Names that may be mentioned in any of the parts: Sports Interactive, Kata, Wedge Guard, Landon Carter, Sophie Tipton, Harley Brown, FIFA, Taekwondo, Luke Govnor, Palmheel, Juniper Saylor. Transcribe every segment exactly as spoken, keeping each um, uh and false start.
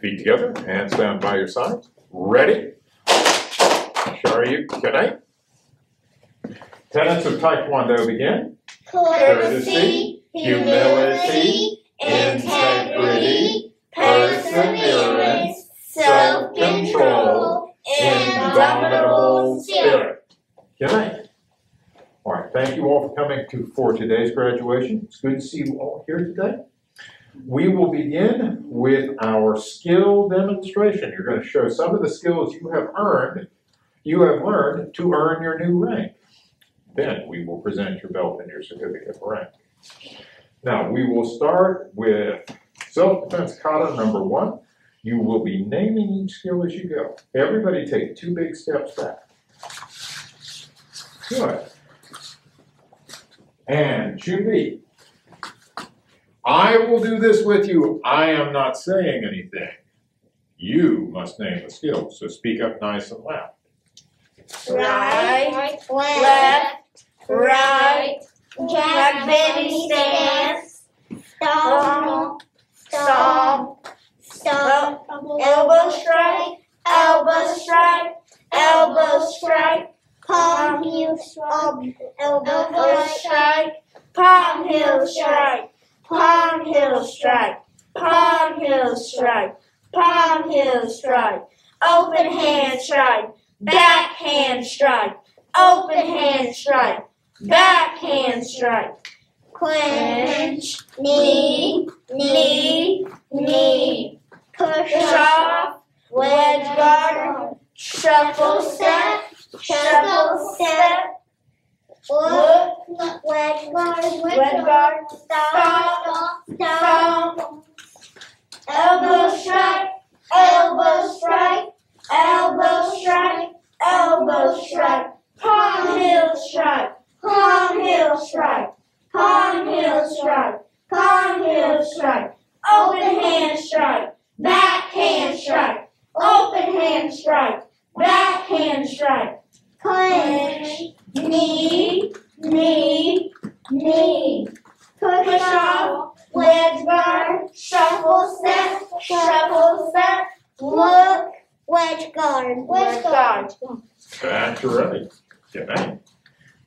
Feet together, hands down by your sides. Ready? Shariu, Kanai. Tenets of Taekwondo begin. Courtesy, humility, integrity, perseverance, self-control, indomitable spirit. Kanai. All right, thank you all for coming to for today's graduation. It's good to see you all here today. We will begin with our skill demonstration. You're going to show some of the skills you have earned, you have learned to earn your new rank. Then we will present your belt and your certificate of rank. Now we will start with self-defense kata number one. You will be naming each skill as you go. Everybody take two big steps back. Good. And Jubi, I will do this with you. I am not saying anything. You must name the skill, so speak up nice and loud. Right, left, left, right, jack baby stance, stomp, stomp, stomp, elbow strike, elbow strike, elbow strike. Palm heel strike, elbow heel strike, palm heel strike, palm heel strike, palm heel strike, palm heel strike, open hand strike, backhand strike, open hand strike, backhand strike, clinch, knee, knee, knee, push off, wedge guard, shuffle step. Shuffle step, look, wedge guard, wedge guard, stomp, stomp, elbow strike, elbow strike, elbow strike, elbow strike, palm heel strike, palm heel strike, palm heel strike, palm heel strike, open hand strike, backhand strike, open hand strike, backhand strike. Clinch, knee, knee, knee. Push off, wedge guard, shuffle step, shuffle step. Look, wedge guard, wedge guard. That's right. Good night.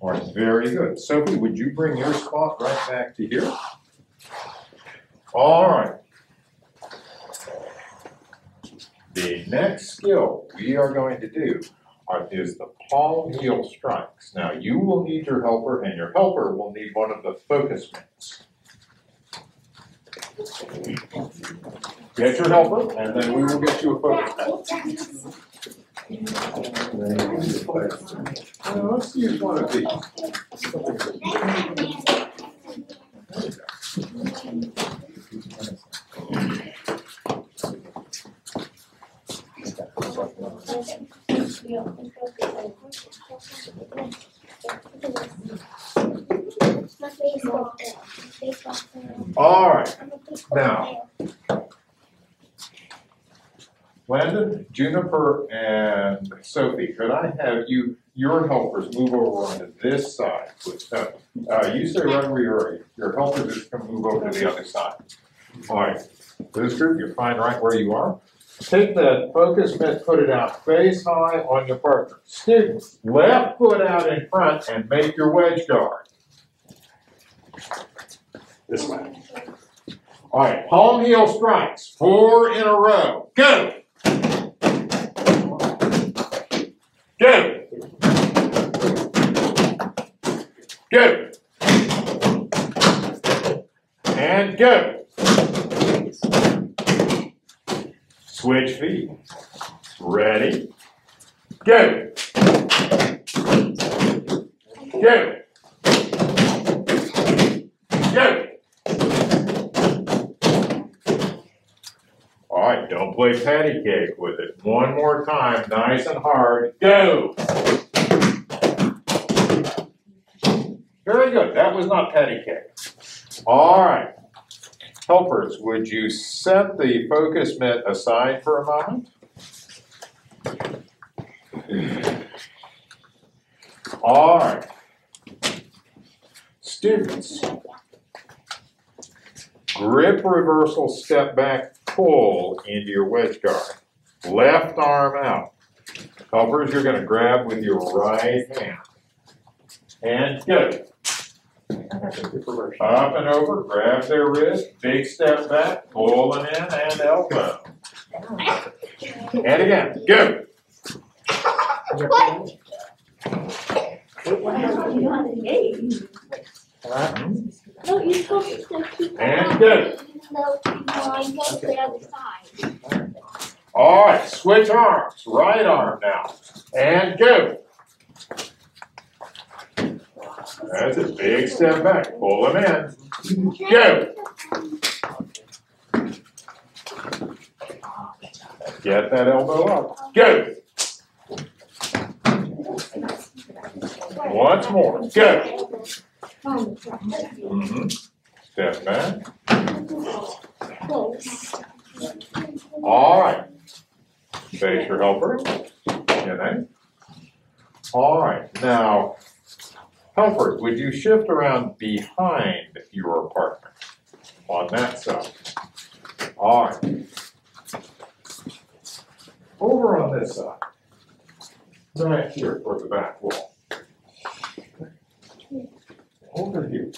All right, very good. Sophie, would you bring your spot right back to here? All right. The next skill we are going to do Are, is the palm heel strikes. Now you will need your helper, and your helper will need one of the focus mitts. Get your helper, and then we will get you a focus mitt. Now, let's use one of these. All right, now, Landon, Juniper, and Sophie, could I have you, your helpers, move over onto this side? With, uh, uh, you stay right where you are. Your helpers just can move over to the other side. All right, this group, you're fine right where you are. Take that focus mitt, put it out face high on your partner. Stick left foot out in front and make your wedge guard. This way. All right, palm heel strikes, four in a row. Go! Go! Go! And go! Switch feet. Ready? Go! Go! Go! All right, don't play patty cake with it. One more time, nice and hard. Go! Very good. That was not patty cake. All right. Helpers, would you set the focus mitt aside for a moment? All right. Students, grip reversal step back pull into your wedge guard. Left arm out. Helpers you're going to grab with your right hand. And go. Up and over, grab their wrist, big step back, pull them in, and elbow. And again, go. What? No, you're supposed to still keep and go. No, no, go to the other side. All right, switch arms. Right arm now, and go. That's a big step back. Pull them in. Go. Get that elbow up. Go. Once more. Go. Mm-hmm. Step back. All right. Face your helper. You know. All right. Now. Helpers, would you shift around behind your partner on that side? All right. Over on this side. Right here for the back wall. Over here.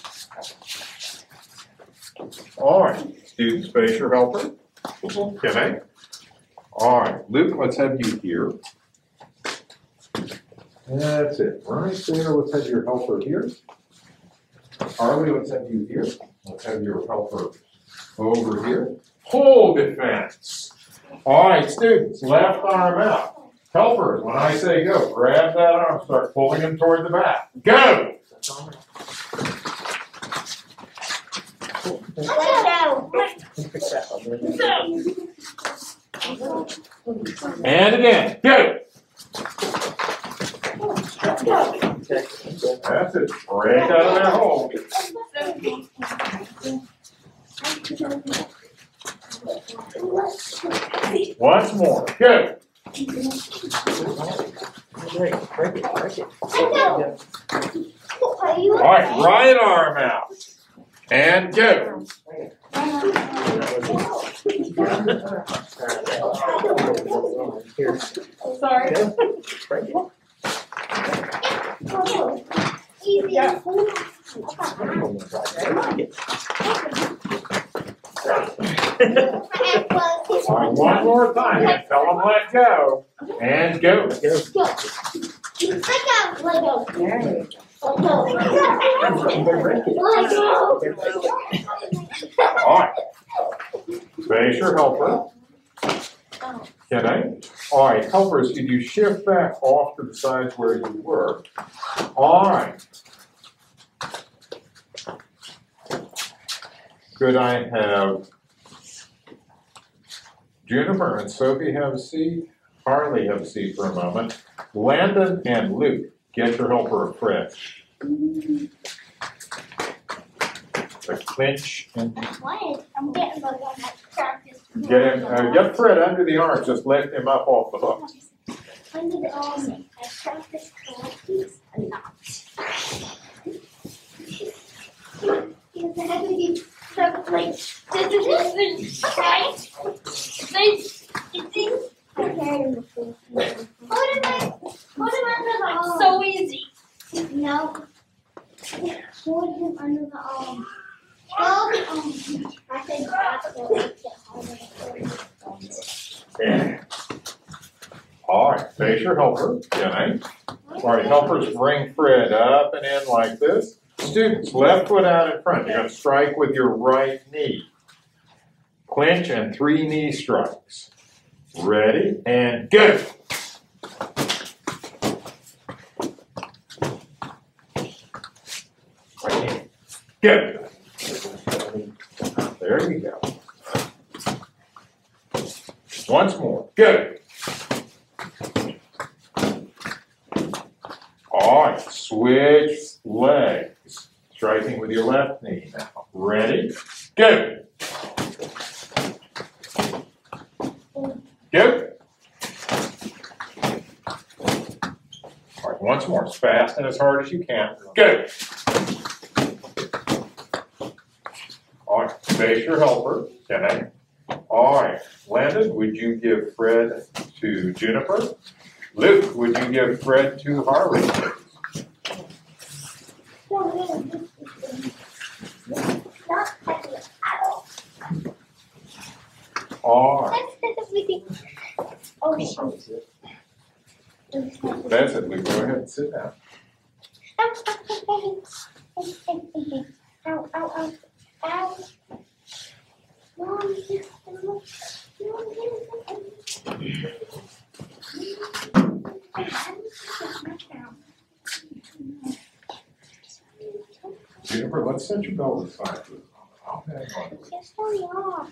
All right. Students, face your helper. Okay. All right. Luke, let's have you here. That's it. Right there, let's have your helper here. Harley, let's have you here. Let's have your helper over here. Hold defense. All right, students, left arm out. Helpers, when I say go, grab that arm, start pulling him toward the back. Go! And again, go! That's it. Break out of their hole. Once more. Good. Break it. Break it. Break it. All right. Right arm out. And go. Sorry. Break it. Yeah. Right, one more time, and tell them let go. And go. Alright. Face your helper. Can I? Alright, helpers, could you shift back off to the sides where you were? Alright. Could I have Juniper and Sophie have a seat? Harley have a seat for a moment. Landon and Luke, get your helper afresh. A clinch. And I'm getting the one that's practiced. Get him, uh, get Fred under the arm, just lift him up off the hook. Under the arm, I practiced correctly a lot. Because I have to be like, this is right? This is okay. What am I? What am I under the arm? So easy. No. Hold him under the arm. Hold the arm. I think that's what. All right. Face your helper. Jenny. All right. Helpers, bring Fred up and in like this. Students, left foot out in front. You're going to strike with your right knee. Clinch and three knee strikes. Ready and go. Right hand. Go. There you go. Once more. Go. All right. Switch leg. Striking with your left knee now. Ready? Go! Go! All right, once more, as fast and as hard as you can. Go! All right, face your helper. Can I? All right. Landon, would you give Fred to Juniper? Luke, would you give Fred to Harley? All right. That's it, Luke. Go ahead and sit down. Ow, ow, ow, ow. Juniper, let's set your belt aside. I'll hang on. Yes, we are.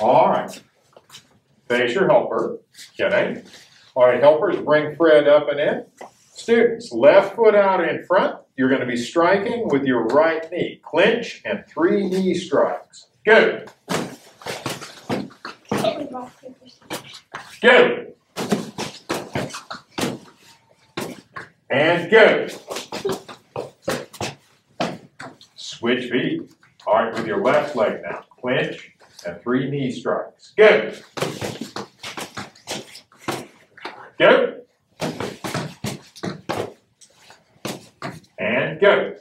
All right. There's your helper, Jenny. All right, helpers, bring Fred up and in. Students, left foot out in front. You're going to be striking with your right knee. Clinch and three knee strikes. Go. Go. And go. Switch feet. All right, with your left leg now. Clinch and three knee strikes. Go. Go. And go.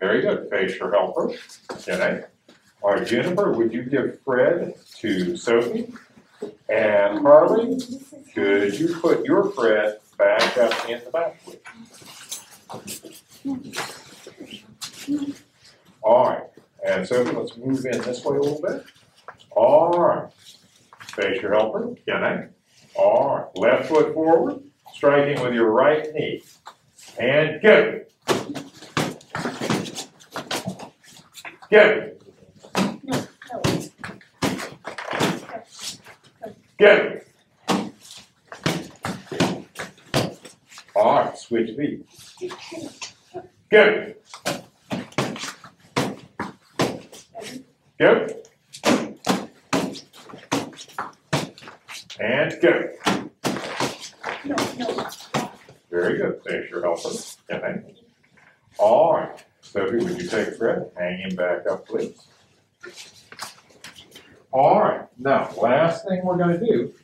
Very good. Face your helper. Okay. All right, Juniper, would you give Fred to Sophie? And Harley, could you put your Fred back up in the back, please? All right. And Sophie, let's move in this way a little bit. All right. Face your helper. Okay. All right. Left foot forward. Striking with your right knee. And go. Go. Go. All right, switch feet. Go. Go. And go. Very good. There's your helper. Okay. All right. Sophie, would you take Fred? Hang him back up, please. All right. Now, last thing we're going to do.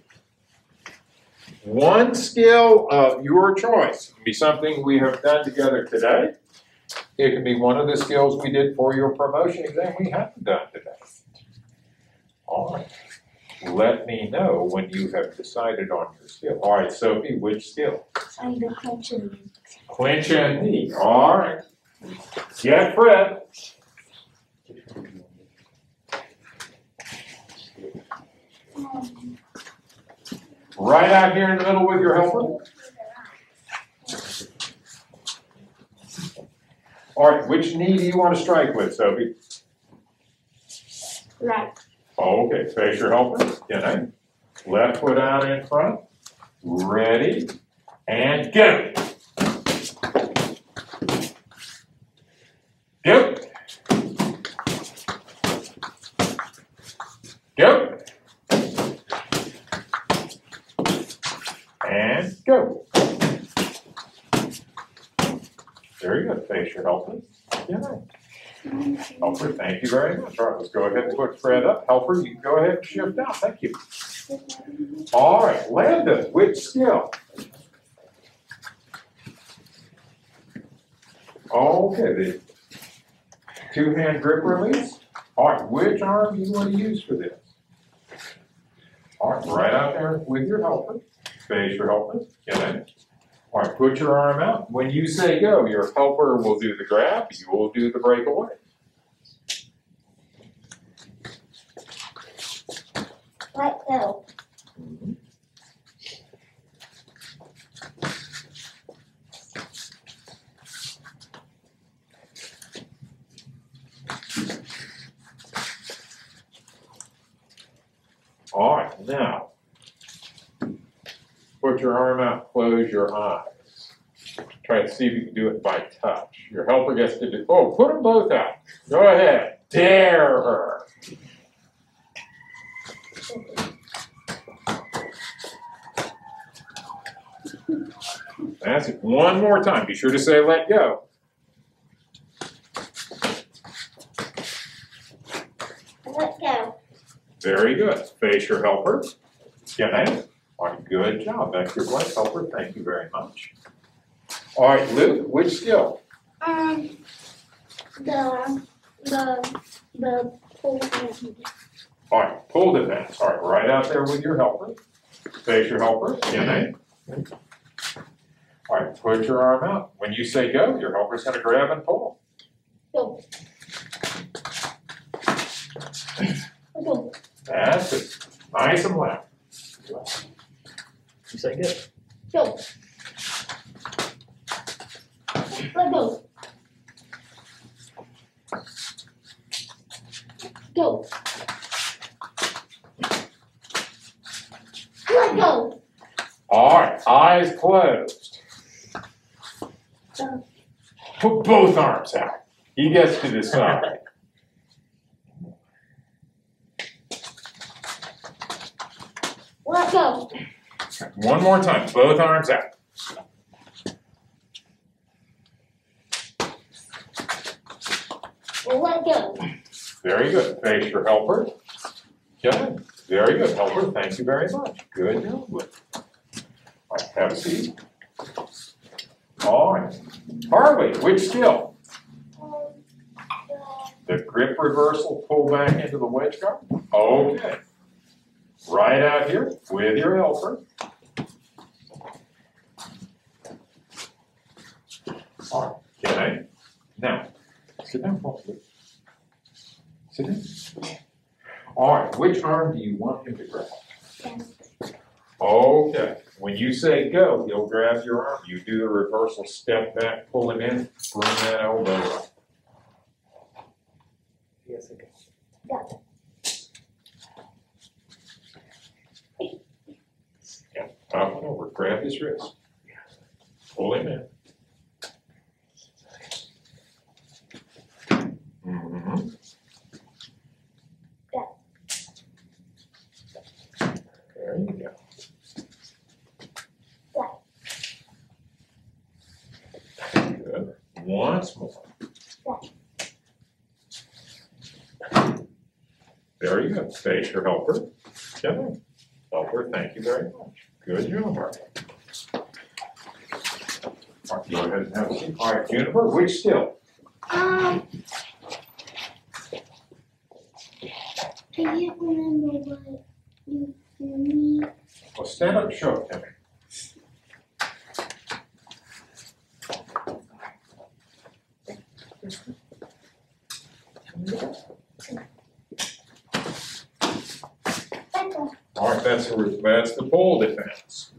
One skill of your choice. It can be something we have done together today. It can be one of the skills we did for your promotion exam we haven't done today. All right. Let me know when you have decided on your skill. All right, Sophie, which skill? I'm the clinch and knee. Clinch and knee. All right. Get Fred. Right out here in the middle with your helper. All right, which knee do you want to strike with, Sophie? Right. Okay, face your helper. Okay. Left foot out in front. Ready. And go. Go. Go. And go. Very good. Face your helper. Okay. Helper, thank you very much. All right, let's go ahead and put Fred up. Helper, you can go ahead and shift down. Thank you. All right, Landon, which skill? Okay, the two-hand grip release. All right, which arm do you want to use for this? All right, right out there with your helper. Face your helper. Get in. All right, put your arm out. When you say go, your helper will do the grab. You will do the breakaway. Right, go. Mm-hmm. All right, now. Put your arm out, close your eyes. Try to see if you can do it by touch. Your helper gets to do, oh, put them both out. Go ahead, dare her. That's it, one more time. Be sure to say let go. Very good. Face your helper. Your name? All right, good job. That's your voice helper. Thank you very much. All right, Luke, which skill? Um, the, the, the pole defense. All right, pole defense. All right, right out there with your helper. Face your helper. Your name? All right, put your arm out. When you say go, your helper's going to grab and pull. Go. Go. That's it. Nice and loud. You say go. Go. Let go. Go. Let go. All right, eyes closed. Go. Put both arms out. He gets to decide. Let go. One more time, both arms out. Let go. Very good. Face your helper. Okay. Very good. Helper, thank you very much. Good job. All right, have a seat. All right. Harley, which skill? The grip reversal, pull back into the wedge guard. Okay. Right out here with your helper. All right. Okay. Now, sit down, Paul. Sit down. All right, which arm do you want him to grab? Yes. Okay. When you say go, he'll grab your arm. You do the reversal, step back, pull him in, bring that elbow up. Yes, okay. Yeah. Yeah. Up and over. Grab his wrist. Pull him in. Mm-hmm. Yeah. There you go. Yeah. Good. Once more. Yeah. There you go. Face your helper. Okay. Helper, thank you very much. Good job, Mark. Mark, go ahead and have a seat. All right, Juniper, which skill? Um. I can't remember what you need. Well, stand up and show it to me. All right, that's the, that's the pole defense.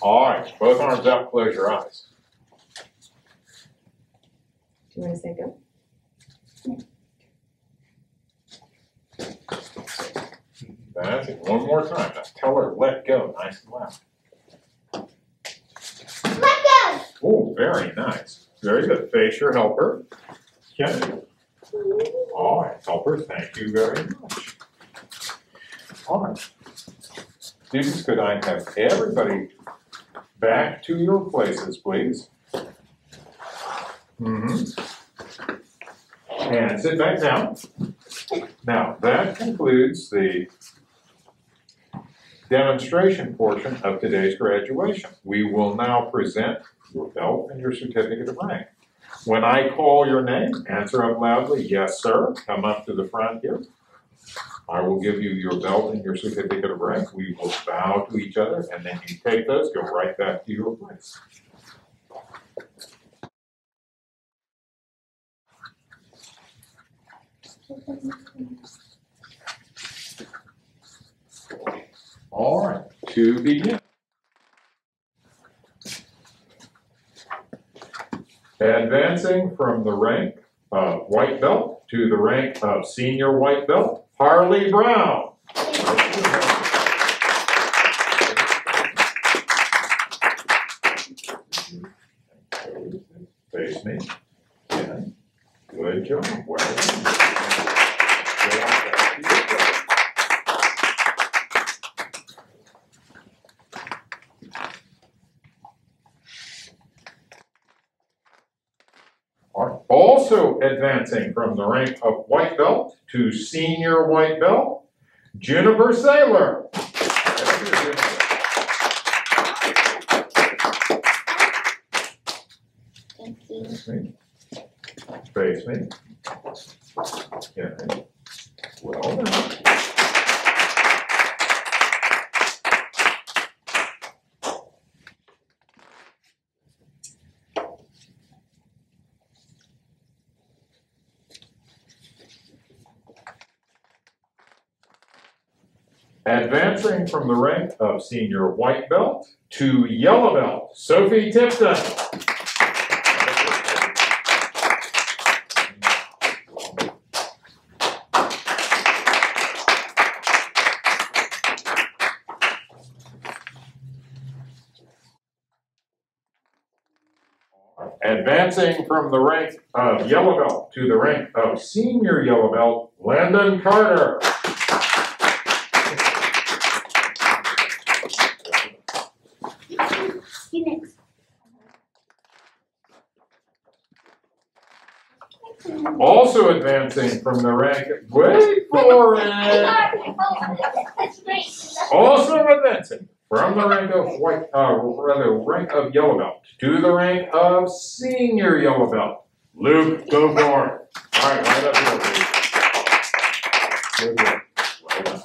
All right, both arms out, close your eyes. Do you want to say go? That's it. One more time. Now tell her let go, nice and loud. Let go! Oh, very nice. Very good. Face your helper. Yeah. All right, helper, thank you very much. All right. Students, could I have everybody back to your places, please? Mm-hmm. And sit back down. Now, that concludes the demonstration portion of today's graduation. We will now present your belt and your certificate of rank. When I call your name, answer up loudly, yes, sir. Come up to the front here. I will give you your belt and your certificate of rank. We will bow to each other, and then you take those, go right back to your place. All right, to begin. Advancing from the rank of white belt to the rank of senior white belt, Harley Brown. Face me. Yeah. Good advancing from the rank of white belt to senior white belt, Juniper Saylor. Thank you. Face me. Face me. Yeah. Well done. Advancing from the rank of senior white belt to yellow belt, Sophie Tipton. Advancing from the rank of yellow belt to the rank of senior yellow belt, Landon Carter. Also advancing from the rank, wait for it! Also advancing from the rank of white, uh, rather rank of yellow belt to the rank of senior yellow belt, Luke Govnor. All right, right up here, please. Well done.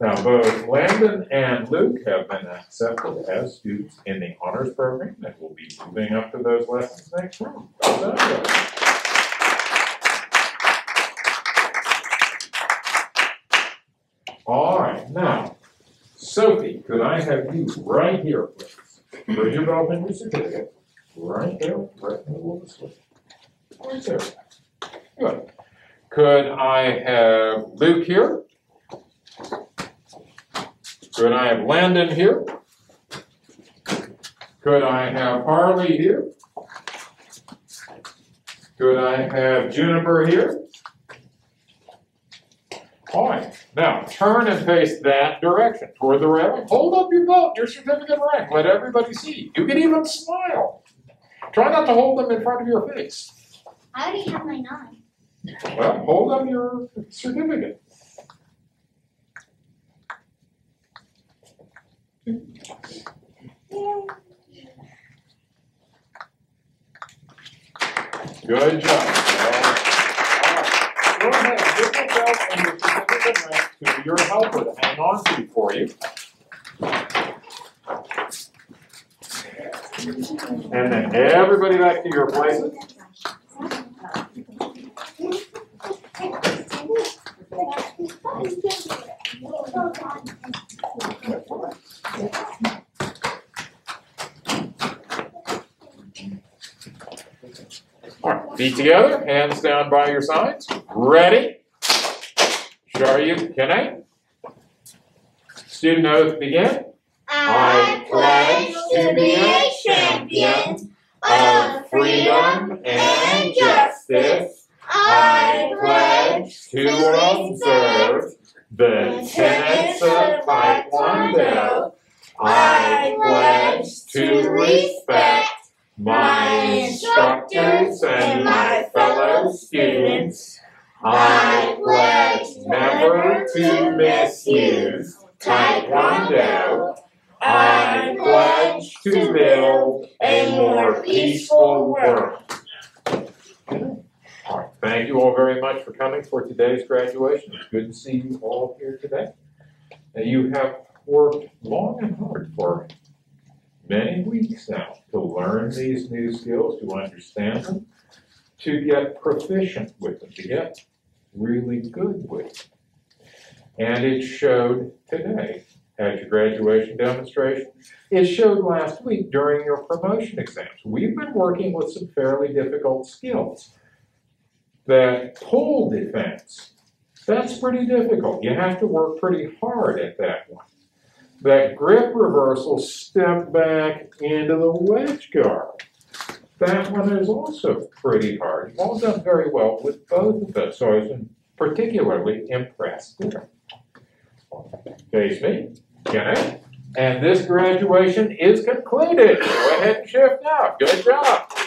Now, both Landon and Luke have been accepted as students in the honors program, and we'll be moving up to those lessons next week. Well done. All right, now, Sophie, could I have you right here, please? Bring your belt and your certificate. Right there, right in the middle of the slip. Right there. Good. Could I have Luke here? Could I have Landon here? Could I have Harley here? Could I have Juniper here? All right. Now, turn and face that direction, toward the rail. Hold up your belt, your certificate rank. Let everybody see. You can even smile. Try not to hold them in front of your face. I already have mine on. Well, hold up your certificate. Good job. To your helper to hang on to for you. And then everybody back to your places. All right, feet together, hands down by your sides. Ready? Are you? Can I? Student oath begin. I pledge to be a champion of freedom and justice. I pledge to observe the tenets of Taekwondo. I pledge to respect my instructors and my fellow students. I pledge never to misuse Taekwondo. I pledge to build a more peaceful world. All right, thank you all very much for coming for today's graduation. It's good to see you all here today. Now, you have worked long and hard for many weeks now to learn these new skills, to understand them, to get proficient with them, to get really good with them. And it showed today at your graduation demonstration. It showed last week during your promotion exams. We've been working with some fairly difficult skills. That pole defense, that's pretty difficult. You have to work pretty hard at that one. That grip reversal, step back into the wedge guard. That one is also pretty hard. You've all done very well with both of those, so I was particularly impressed there. Face me, okay. And this graduation is concluded. Go ahead and shift now. Good job.